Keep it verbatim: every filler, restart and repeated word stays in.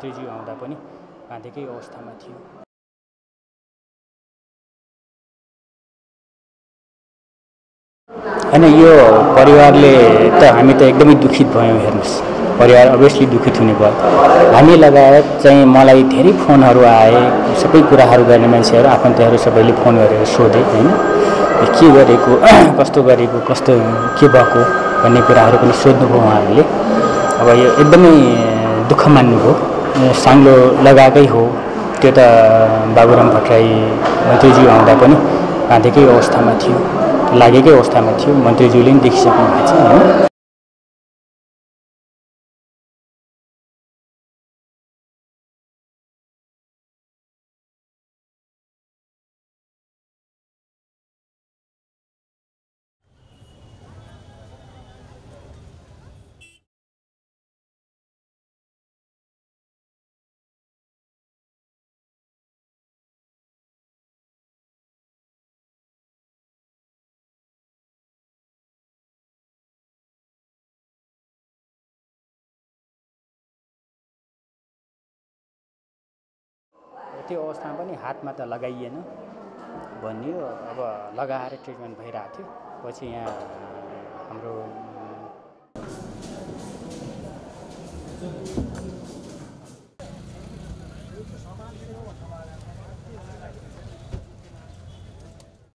यात्रीज्यू आउँदा पनि बाँधेकै अवस्थामा थियो। हैन यो परिवारले त हामी त एकदमै दुखित भयौं। हेर्नुस् परिवार अभियसली दुखित हुने भयो। हामी लगायत चाहिँ मलाई धेरै फोनहरू आए, सबै कुराहरू गर्ने मान्छेहरू आफन्तहरू सबैले फोन गरेर सोधे हैन के गरेको कस्तो गरेको कस्तो के भएको भन्ने कुराहरू पनि सोध्नुभयो उहाँहरूले। अब यो एकदमै दुःख मान्नुभयो। साङ्लो लगाएकै हो त्यो त बाबुराम भट्टराई मन्त्रीज्यू आउँदा पनि बाँधेकै अवस्थामा थियो, लागेकै अवस्थामा थियो। मन्त्रीज्यूले पनि देखिसक्नु भएको छ हैन। त्यो अवस्थामा पनि हातमा त लगाइएन भनियो। अब लगाएर ट्रिटमेन्ट भइरहेको थियो। पछि यहाँ